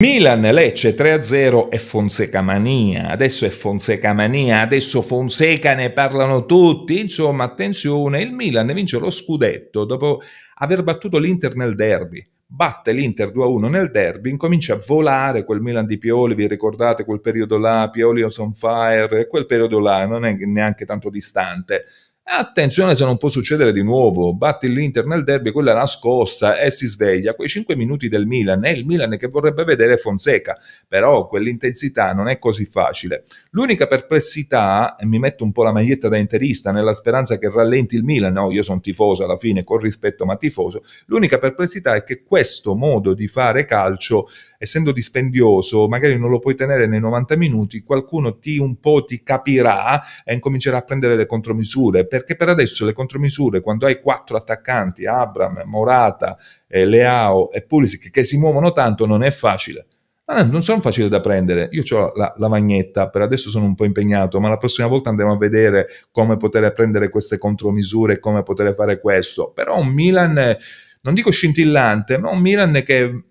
Milan-Lecce 3-0 è Fonseca mania, adesso è Fonseca mania, adesso Fonseca ne parlano tutti, insomma attenzione, il Milan vince lo scudetto dopo aver battuto l'Inter nel derby, batte l'Inter 2-1 nel derby, incomincia a volare quel Milan di Pioli, vi ricordate quel periodo là, Pioli was on fire, quel periodo là non è neanche tanto distante. Attenzione se non può succedere di nuovo, batti l'Inter nel derby, quella è la scossa e si sveglia, quei 5 minuti del Milan, è il Milan che vorrebbe vedere Fonseca, però quell'intensità non è così facile. L'unica perplessità, e mi metto un po' la maglietta da interista nella speranza che rallenti il Milan, no io sono tifoso alla fine, con rispetto ma tifoso, l'unica perplessità è che questo modo di fare calcio, essendo dispendioso, magari non lo puoi tenere nei 90 minuti, qualcuno un po' ti capirà e incomincerà a prendere le contromisure, perché per adesso le contromisure, quando hai 4 attaccanti, Abraham, Morata, Leao e Pulisic, che si muovono tanto, non è facile. Ma non sono facili da prendere. Io ho la vagnetta, per adesso sono un po' impegnato, ma la prossima volta andremo a vedere come poter prendere queste contromisure, come poter fare questo. Però un Milan, non dico scintillante, ma un Milan che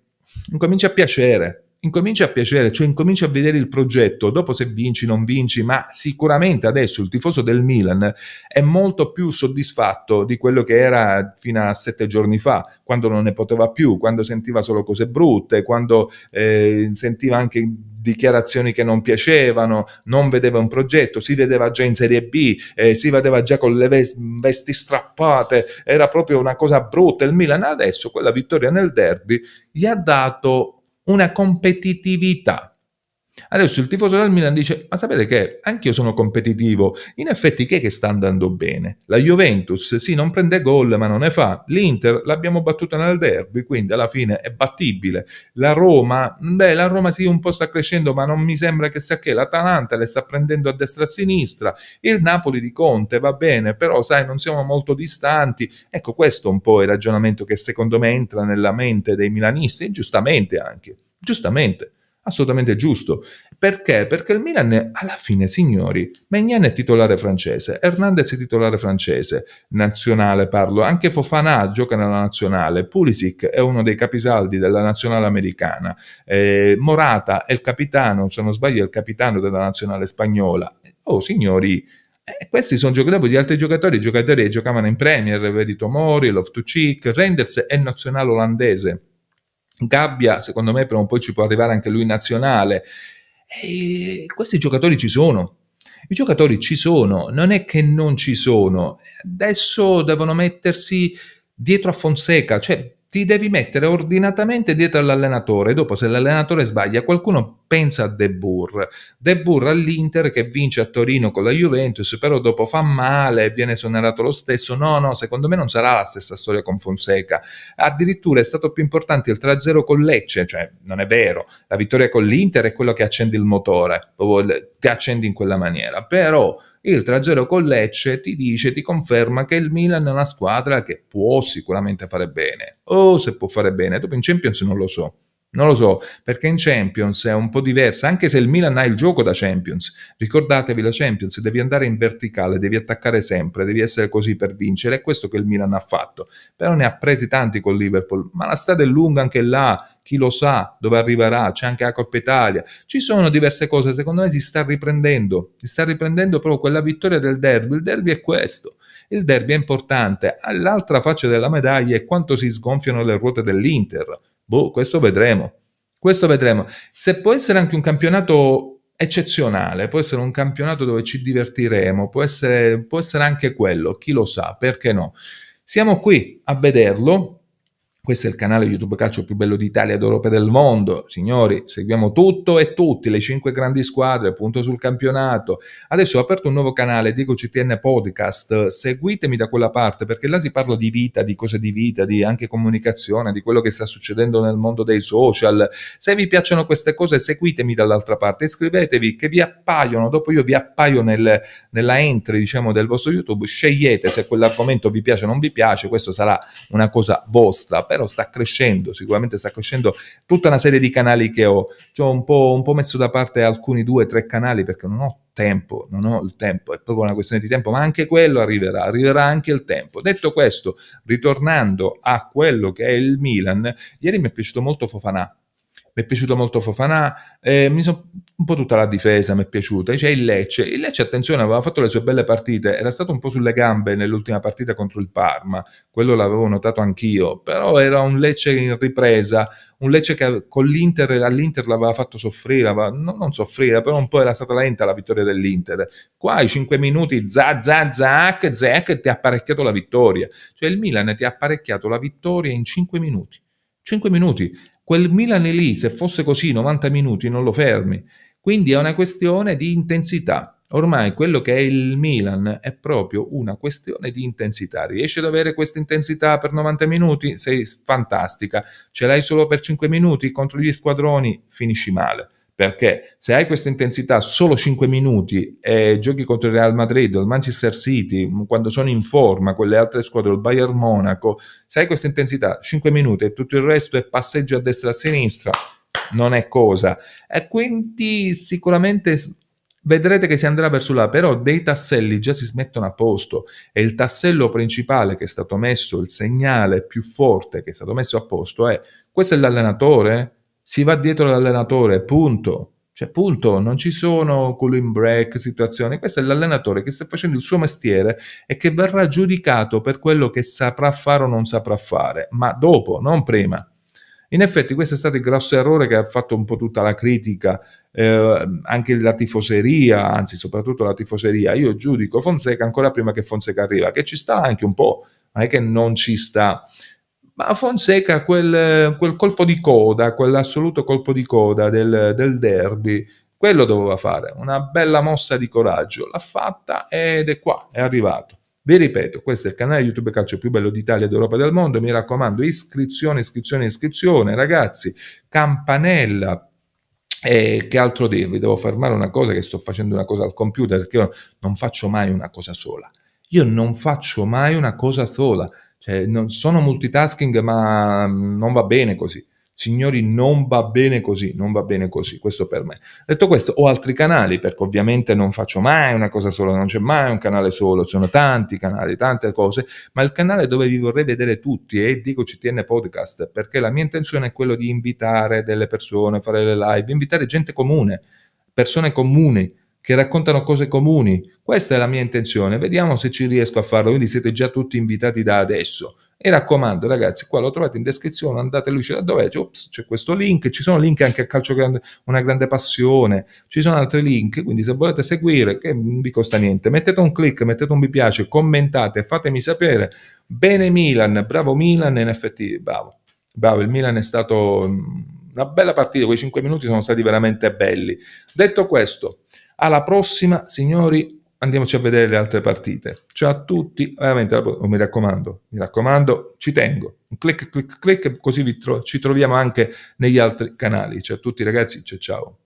incomincia a piacere. Incomincia a piacere, cioè incomincia a vedere il progetto, dopo se vinci non vinci, ma sicuramente adesso il tifoso del Milan è molto più soddisfatto di quello che era fino a 7 giorni fa, quando non ne poteva più, quando sentiva solo cose brutte, quando sentiva anche dichiarazioni che non piacevano, non vedeva un progetto, si vedeva già in Serie B, si vedeva già con le vesti strappate, era proprio una cosa brutta il Milan. Adesso quella vittoria nel derby gli ha dato una competitività. Adesso il tifoso del Milan dice, ma sapete che anch'io sono competitivo, in effetti che sta andando bene? La Juventus sì, non prende gol ma non ne fa, l'Inter l'abbiamo battuta nel derby, quindi alla fine è battibile, la Roma, beh la Roma sì un po' sta crescendo ma non mi sembra che sia che, l'Atalanta le sta prendendo a destra e a sinistra, il Napoli di Conte va bene, però sai non siamo molto distanti, ecco questo è un po' il ragionamento che secondo me entra nella mente dei milanisti, e giustamente anche, giustamente. Assolutamente giusto. Perché? Perché il Milan alla fine, signori, Maignan è titolare francese, Hernandez è titolare francese, nazionale parlo, anche Fofana gioca nella nazionale, Pulisic è uno dei capisaldi della nazionale americana, Morata è il capitano, se non sbaglio è il capitano della nazionale spagnola. Oh signori, questi sono giocatori di altri giocatori che giocavano in Premier, vedi Tomori, Loftus-Cheek, Renders è nazionale olandese. Gabbia, secondo me, prima o poi ci può arrivare anche lui in nazionale. E questi giocatori ci sono. I giocatori ci sono, non è che non ci sono. Adesso devono mettersi dietro a Fonseca, cioè ti devi mettere ordinatamente dietro all'allenatore. Dopo, se l'allenatore sbaglia, qualcuno pensa a De Burr. De Burr all'Inter che vince a Torino con la Juventus, però dopo fa male e viene esonerato lo stesso. No, no, secondo me non sarà la stessa storia con Fonseca. Addirittura è stato più importante il 3-0 con Lecce, cioè non è vero. La vittoria con l'Inter è quello che accendi il motore, ti accendi in quella maniera. Però il 3-0 con Lecce ti dice, ti conferma che il Milan è una squadra che può sicuramente fare bene. Oh, se può fare bene, dopo in Champions non lo so. Non lo so, perché in Champions è un po' diversa, anche se il Milan ha il gioco da Champions. Ricordatevi la Champions, devi andare in verticale, devi attaccare sempre, devi essere così per vincere, è questo che il Milan ha fatto. Però ne ha presi tanti con Liverpool, ma la strada è lunga anche là, chi lo sa dove arriverà, c'è anche la Coppa Italia. Ci sono diverse cose, secondo me si sta riprendendo proprio quella vittoria del derby, il derby è questo. Il derby è importante, all'altra faccia della medaglia è quanto si sgonfiano le ruote dell'Inter. Boh, questo vedremo, Se può essere anche un campionato eccezionale, può essere un campionato dove ci divertiremo, può essere anche quello, chi lo sa, perché no? Siamo qui a vederlo, questo è il canale YouTube Calcio più bello d'Italia ed Europa del mondo, signori, seguiamo tutto e tutti, le 5 grandi squadre, punto sul campionato. Adesso ho aperto un nuovo canale, dico CTN Podcast, seguitemi da quella parte perché là si parla di vita, di cose di vita, di anche comunicazione, di quello che sta succedendo nel mondo dei social. Se vi piacciono queste cose seguitemi dall'altra parte, iscrivetevi che vi appaiono, dopo io vi appaio nella entry diciamo del vostro YouTube, scegliete se quell'argomento vi piace o non vi piace, questo sarà una cosa vostra. Però sta crescendo, sicuramente sta crescendo tutta una serie di canali che ho. Ci ho un po' messo da parte alcuni 2 o 3 canali perché non ho il tempo, è proprio una questione di tempo, ma anche quello arriverà anche il tempo. Detto questo, ritornando a quello che è il Milan, ieri mi è piaciuto molto Fofana. mi è piaciuto molto Fofana, un po' tutta la difesa mi è piaciuta. C'è il Lecce, attenzione, aveva fatto le sue belle partite, era stato un po' sulle gambe nell'ultima partita contro il Parma, quello l'avevo notato anch'io, però era un Lecce in ripresa, un Lecce che con l'Inter, all'Inter l'aveva fatto soffrire, non soffrire, però un po' era stata lenta la vittoria dell'Inter. Qua ai 5 minuti zac, ti ha apparecchiato la vittoria, cioè il Milan ti ha apparecchiato la vittoria in 5 minuti, quel Milan lì, se fosse così 90 minuti non lo fermi, quindi è una questione di intensità. Ormai quello che è il Milan è proprio una questione di intensità. Riesci ad avere questa intensità per 90 minuti? Sei fantastica. Ce l'hai solo per 5 minuti contro gli squadroni? Finisci male. Perché se hai questa intensità solo 5 minuti e giochi contro il Real Madrid o il Manchester City, quando sono in forma, quelle altre squadre, il Bayern Monaco, se hai questa intensità 5 minuti e tutto il resto è passeggio a destra e a sinistra, non è cosa. E quindi sicuramente vedrete che si andrà verso là, però dei tasselli già si smettono a posto, e il tassello principale che è stato messo, il segnale più forte che è stato messo a posto è: questo è l'allenatore? Si va dietro l'allenatore, punto. Cioè, punto, non ci sono cooling break, situazioni. Questo è l'allenatore che sta facendo il suo mestiere e che verrà giudicato per quello che saprà fare o non saprà fare, ma dopo, non prima. In effetti questo è stato il grosso errore che ha fatto un po' tutta la critica, anche la tifoseria, anzi soprattutto la tifoseria. Io giudico Fonseca ancora prima che Fonseca arriva, che ci sta anche un po', ma è che non ci sta. Ma Fonseca, quel colpo di coda, quell'assoluto colpo di coda del derby, quello doveva fare, una bella mossa di coraggio, l'ha fatta ed è qua, è arrivato. Vi ripeto, questo è il canale YouTube Calcio più bello d'Italia e d'Europa e del mondo, mi raccomando, iscrizione, ragazzi, campanella. E che altro dirvi? Devo fermare una cosa, che sto facendo una cosa al computer, perché io non faccio mai una cosa sola. Cioè, non sono multitasking, ma non va bene così. Signori, non va bene così, questo per me. Detto questo, ho altri canali, perché ovviamente non faccio mai una cosa sola, non c'è mai un canale solo, ci sono tanti canali, tante cose, ma il canale dove vi vorrei vedere tutti è dico CTN Podcast, perché la mia intenzione è quella di invitare delle persone, fare le live, invitare gente comune, persone comuni, che raccontano cose comuni. Questa è la mia intenzione, vediamo se ci riesco a farlo, quindi siete già tutti invitati da adesso. E raccomando, ragazzi, qua lo trovate in descrizione, andate lui, c'è da dov'è, c'è questo link, ci sono link anche a Calcio Una Grande Passione, ci sono altri link, quindi se volete seguire, che non vi costa niente, mettete un click, mettete un mi piace, commentate, fatemi sapere. Bene Milan, bravo Milan, in effetti bravo, il Milan è stato una bella partita, quei 5 minuti sono stati veramente belli. Detto questo, alla prossima, signori, andiamoci a vedere le altre partite. Ciao a tutti, veramente, mi raccomando, ci tengo. Un clic, così ci troviamo anche negli altri canali. Ciao a tutti, ragazzi, ciao.